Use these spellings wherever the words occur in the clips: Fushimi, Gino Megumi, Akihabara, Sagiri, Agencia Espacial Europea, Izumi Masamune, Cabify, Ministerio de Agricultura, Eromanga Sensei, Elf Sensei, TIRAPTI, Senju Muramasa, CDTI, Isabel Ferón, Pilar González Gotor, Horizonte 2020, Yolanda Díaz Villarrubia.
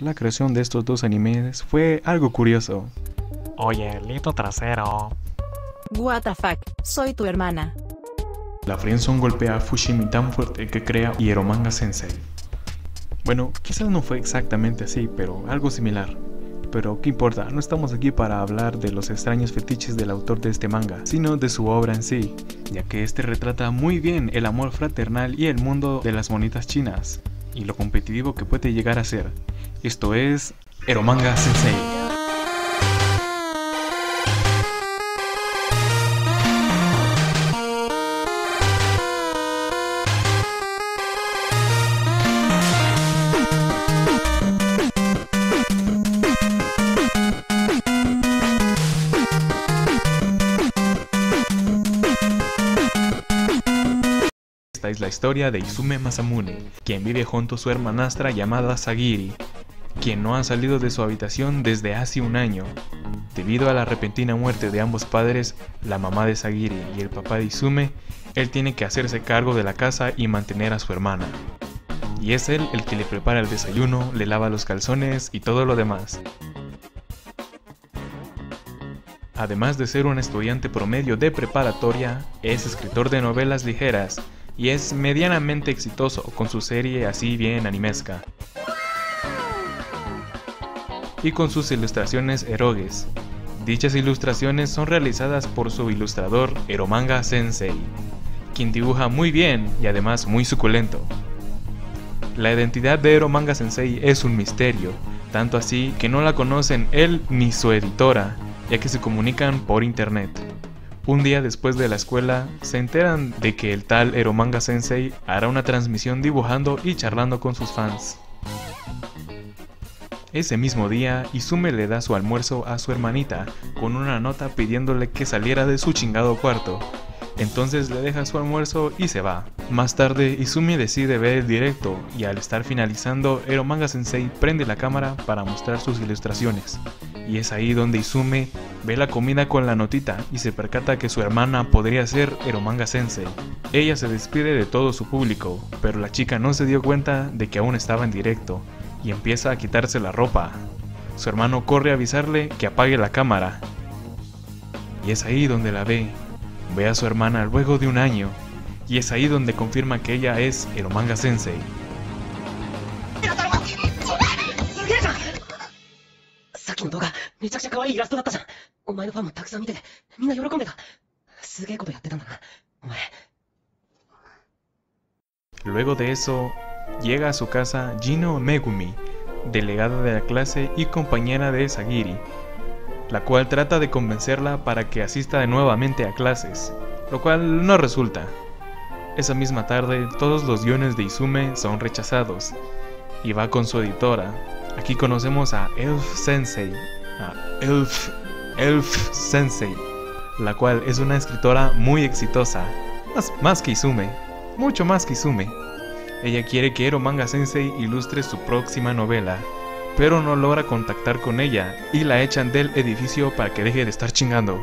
la creación de estos dos animes fue algo curioso. Oye, lindo trasero. What the fuck, soy tu hermana. La friendzone golpea a Fushimi tan fuerte que crea Eromanga Sensei. Bueno, quizás no fue exactamente así, pero algo similar. Pero qué importa, no estamos aquí para hablar de los extraños fetiches del autor de este manga, sino de su obra en sí, ya que este retrata muy bien el amor fraternal y el mundo de las monitas chinas, y lo competitivo que puede llegar a ser. Esto es Eromanga Sensei. Esta es la historia de Izumi Masamune, quien vive junto a su hermanastra llamada Sagiri, quien no han salido de su habitación desde hace un año. Debido a la repentina muerte de ambos padres, la mamá de Sagiri y el papá de Izumi, él tiene que hacerse cargo de la casa y mantener a su hermana. Y es él el que le prepara el desayuno, le lava los calzones y todo lo demás. Además de ser un estudiante promedio de preparatoria, es escritor de novelas ligeras, y es medianamente exitoso con su serie así bien animesca y con sus ilustraciones erogues. Dichas ilustraciones son realizadas por su ilustrador Eromanga Sensei, quien dibuja muy bien y además muy suculento. La identidad de Eromanga Sensei es un misterio, tanto así que no la conocen él ni su editora, ya que se comunican por internet. Un día después de la escuela, se enteran de que el tal Eromanga Sensei hará una transmisión dibujando y charlando con sus fans. Ese mismo día, Izumi le da su almuerzo a su hermanita, con una nota pidiéndole que saliera de su chingado cuarto. Entonces le deja su almuerzo y se va. Más tarde, Izumi decide ver el directo, y al estar finalizando, Eromanga Sensei prende la cámara para mostrar sus ilustraciones. Y es ahí donde Izumi ve la comida con la notita y se percata que su hermana podría ser Eromanga Sensei. Ella se despide de todo su público, pero la chica no se dio cuenta de que aún estaba en directo y empieza a quitarse la ropa. Su hermano corre a avisarle que apague la cámara. Y es ahí donde la ve. Ve a su hermana luego de un año. Y es ahí donde confirma que ella es Eromanga Sensei. Luego de eso, llega a su casa Gino Megumi, delegada de la clase y compañera de Sagiri, la cual trata de convencerla para que asista nuevamente a clases, lo cual no resulta. Esa misma tarde, todos los guiones de Izumi son rechazados, y va con su editora. Aquí conocemos a Elf Sensei, la cual es una escritora muy exitosa, mucho más que Izumi. Ella quiere que Eromanga Sensei ilustre su próxima novela, pero no logra contactar con ella y la echan del edificio para que deje de estar chingando.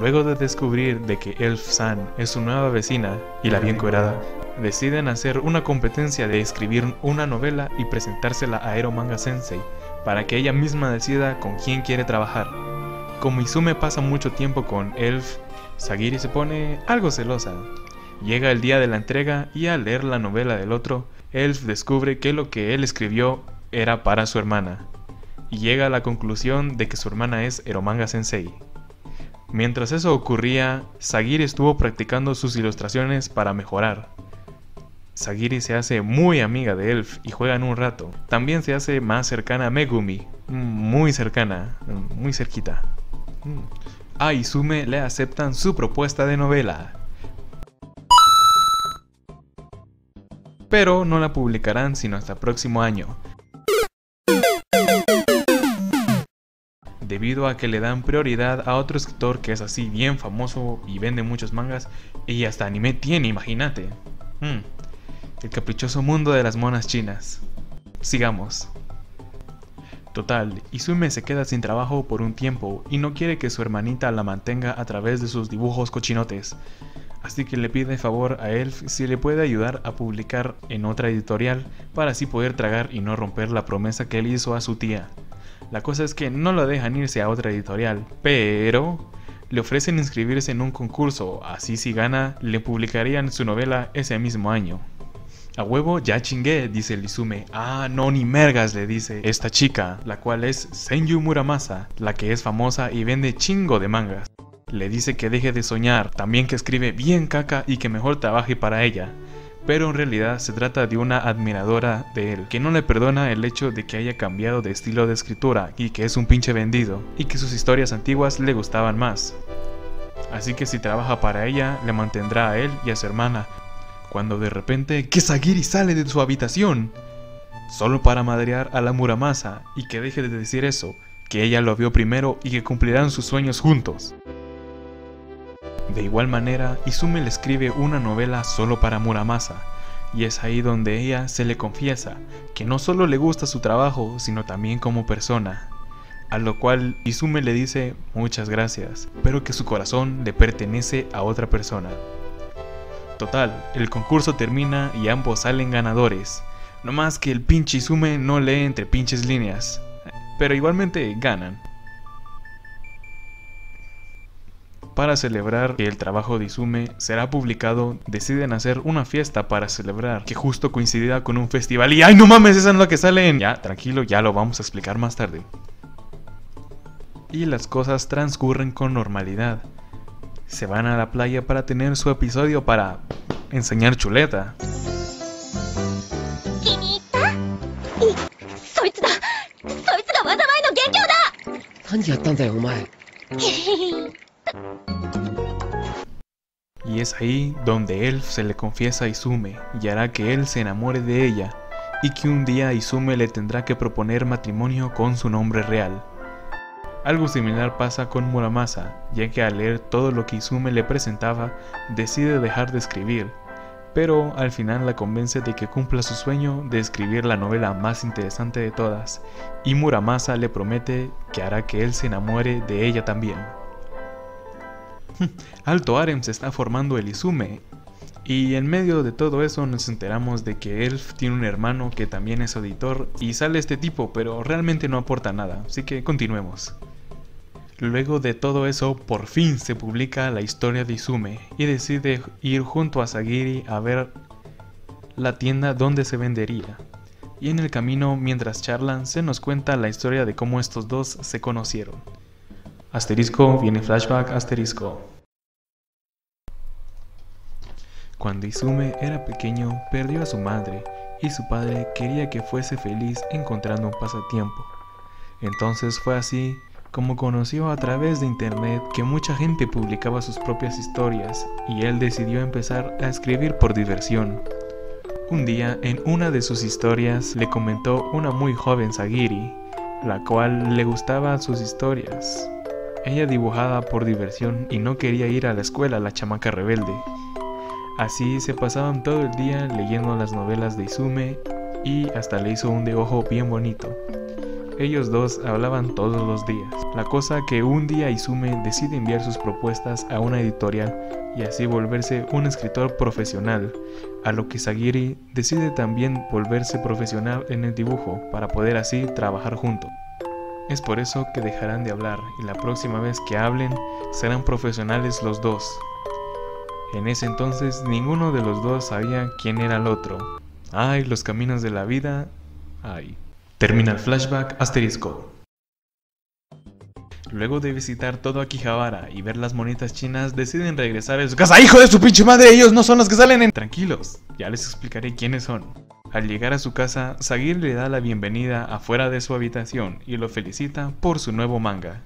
Luego de descubrir de que Elf-san es su nueva vecina y la bien cuerada, deciden hacer una competencia de escribir una novela y presentársela a Eromanga Sensei para que ella misma decida con quién quiere trabajar. Como Izumi pasa mucho tiempo con Elf, Sagiri se pone algo celosa. Llega el día de la entrega y al leer la novela del otro, Elf descubre que lo que él escribió era para su hermana, y llega a la conclusión de que su hermana es Eromanga Sensei. Mientras eso ocurría, Sagiri estuvo practicando sus ilustraciones para mejorar. Sagiri se hace muy amiga de Elf y juegan un rato. También se hace más cercana a Megumi, muy cercana, muy cerquita. A Izumi le aceptan su propuesta de novela, pero no la publicarán sino hasta el próximo año, debido a que le dan prioridad a otro escritor que es así bien famoso y vende muchos mangas y hasta anime tiene, imagínate. El caprichoso mundo de las monas chinas. Sigamos. Total, Izumi se queda sin trabajo por un tiempo y no quiere que su hermanita la mantenga a través de sus dibujos cochinotes. así que le pide de favor a Elf si le puede ayudar a publicar en otra editorial para así poder tragar y no romper la promesa que él hizo a su tía. La cosa es que no lo dejan irse a otra editorial, pero le ofrecen inscribirse en un concurso, así si gana le publicarían su novela ese mismo año. A huevo, ya chingué, dice el Izume. Ah, no, ni mergas, le dice esta chica, la cual es Senju Muramasa, la que es famosa y vende chingo de mangas. Le dice que deje de soñar, también que escribe bien caca y que mejor trabaje para ella. Pero en realidad se trata de una admiradora de él, que no le perdona el hecho de que haya cambiado de estilo de escritura y que es un pinche vendido, y que sus historias antiguas le gustaban más. Así que si trabaja para ella, le mantendrá a él y a su hermana. Cuando de repente, que Sagiri sale de su habitación, solo para madrear a la Muramasa y que deje de decir eso, que ella lo vio primero y que cumplirán sus sueños juntos. De igual manera, Izumi le escribe una novela solo para Muramasa, y es ahí donde ella se le confiesa que no solo le gusta su trabajo, sino también como persona. A lo cual Izumi le dice muchas gracias, pero que su corazón le pertenece a otra persona. Total, el concurso termina y ambos salen ganadores. No más que el pinche Izumi no lee entre pinches líneas, pero igualmente ganan. Para celebrar que el trabajo de Izumi será publicado, deciden hacer una fiesta para celebrar, que justo coincidía con un festival. Y ¡ay, no mames! Esa es la que salen. Ya, tranquilo, ya lo vamos a explicar más tarde. Y las cosas transcurren con normalidad. Se van a la playa para tener su episodio para enseñar chuleta. Y es ahí donde Elf se le confiesa a Izumi y hará que él se enamore de ella, y que un día Izumi le tendrá que proponer matrimonio con su nombre real. Algo similar pasa con Muramasa, ya que al leer todo lo que Izumi le presentaba, decide dejar de escribir, pero al final la convence de que cumpla su sueño de escribir la novela más interesante de todas, y Muramasa le promete que hará que él se enamore de ella también. Alto harem se está formando el Izumi, y en medio de todo eso nos enteramos de que Elf tiene un hermano que también es editor, y sale este tipo, pero realmente no aporta nada, así que continuemos. Luego de todo eso, por fin se publica la historia de Izumi y decide ir junto a Sagiri a ver la tienda donde se vendería. Y en el camino, mientras charlan, se nos cuenta la historia de cómo estos dos se conocieron. Asterisco, viene flashback, asterisco. Cuando Izumi era pequeño, perdió a su madre y su padre quería que fuese feliz encontrando un pasatiempo. Entonces fue así como conoció a través de internet que mucha gente publicaba sus propias historias, y él decidió empezar a escribir por diversión. Un día, en una de sus historias, le comentó una muy joven Sagiri, la cual le gustaban sus historias. Ella dibujaba por diversión y no quería ir a la escuela, la chamaca rebelde. Así se pasaban todo el día leyendo las novelas de Izumi y hasta le hizo un de ojo bien bonito. Ellos dos hablaban todos los días. La cosa que un día Izumi decide enviar sus propuestas a una editorial y así volverse un escritor profesional, a lo que Sagiri decide también volverse profesional en el dibujo para poder así trabajar juntos. Es por eso que dejarán de hablar y la próxima vez que hablen serán profesionales los dos. En ese entonces ninguno de los dos sabía quién era el otro. Ay, los caminos de la vida. Ay. Termina el flashback, asterisco. Luego de visitar todo Akihabara y ver las monitas chinas, deciden regresar a su casa. ¡Hijo de su pinche madre! ¡Ellos no son los que salen en...! Tranquilos, ya les explicaré quiénes son. Al llegar a su casa, Sagiri le da la bienvenida afuera de su habitación y lo felicita por su nuevo manga.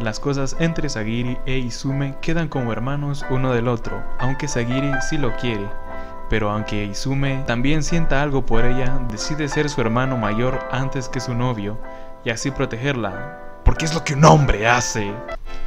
Las cosas entre Sagiri e Izumi quedan como hermanos uno del otro, aunque Sagiri sí lo quiere. Pero aunque Izumi también sienta algo por ella, decide ser su hermano mayor antes que su novio, y así protegerla, porque es lo que un hombre hace.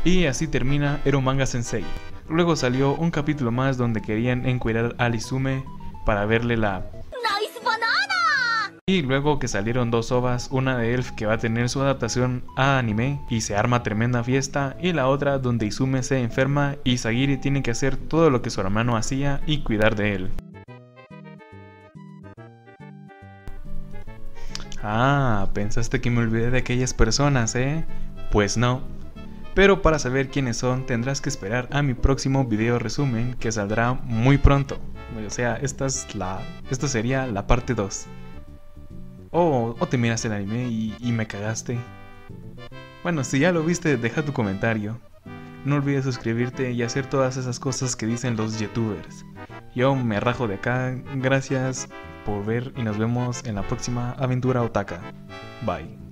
Y así termina Eromanga Sensei. Luego salió un capítulo más donde querían encuerar a Izumi para verle la... ¡Nice banana! Y luego que salieron dos ovas, una de Elf que va a tener su adaptación a anime y se arma tremenda fiesta, y la otra donde Izumi se enferma y Sagiri tiene que hacer todo lo que su hermano hacía y cuidar de él. Ah, pensaste que me olvidé de aquellas personas, ¿eh? Pues no. Pero para saber quiénes son tendrás que esperar a mi próximo video resumen que saldrá muy pronto. O sea, esta sería la parte 2. O te miras el anime y me cagaste. Bueno, si ya lo viste, deja tu comentario. No olvides suscribirte y hacer todas esas cosas que dicen los youtubers. Yo me rajo de acá, gracias por ver y nos vemos en la próxima aventura otaka. Bye.